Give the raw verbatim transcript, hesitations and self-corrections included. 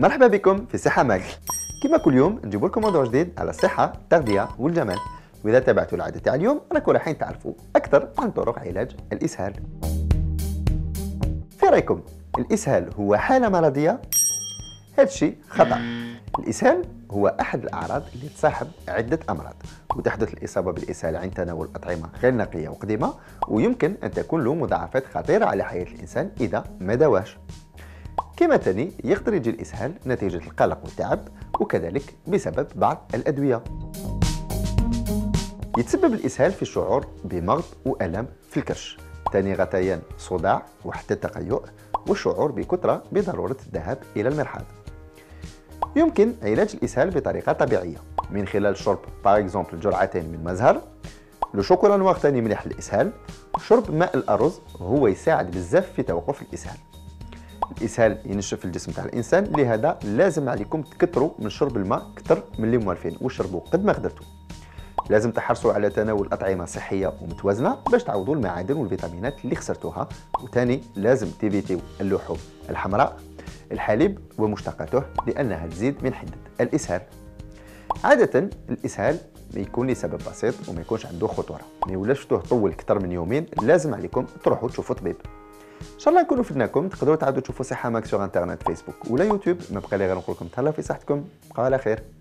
مرحبا بكم في صحة ماج. كما كل يوم نجيب لكم موضوع جديد على الصحة التغذية والجمال، وإذا تابعتوا العادة تاع اليوم راكم رايحين تعرفوا أكثر عن طرق علاج الإسهال. في رأيكم الإسهال هو حالة مرضية؟ هذا الشيء خطأ. الإسهال هو أحد الأعراض اللي تصاحب عدة أمراض، وتحدث الإصابة بالإسهال عند تناول أطعمة غير نقية وقديمة، ويمكن أن تكون له مضاعفات خطيرة على حياة الإنسان إذا ما داواش. كما تاني يقدر يجي الإسهال نتيجة القلق والتعب، وكذلك بسبب بعض الأدوية. يتسبب الإسهال في الشعور بمغص وألم في الكرش، تاني غثيان، صداع وحتى التقيؤ، والشعور بكثرة بضرورة الذهاب إلى المرحاض. يمكن علاج الإسهال بطريقة طبيعية من خلال شرب باغ اكزومبل جرعتين من مزهر، لو شوكولا نوار ثاني مليح للإسهال، شرب ماء الأرز هو يساعد بزاف في توقف الإسهال. الإسهال ينشف الجسم تاع الإنسان، لهذا لازم عليكم تكثروا من شرب الماء أكثر من اللي موالفين، وشربوا قد ما قدرتوا. لازم تحرصوا على تناول أطعمة صحية ومتوازنة باش تعوضوا المعادن والفيتامينات اللي خسرتوها، وثاني لازم تيفيتيو اللحوم الحمراء، الحليب ومشتقاته، لأنها تزيد من حدة الإسهال. عادة الإسهال يكون لسبب بسيط وما يكونش عنده خطورة، ما يولاش شفتوه طول أكثر من يومين لازم عليكم تروحوا تشوفوا طبيب. إن شاء الله نكونوا فدناكم. تقدروا تعاودوا تشوفوا صحة ماك سوغ انترنت، فيسبوك ولا يوتيوب. ما بقى لي غير نقول لكم تهلاو في صحتكم، بقاو على خير.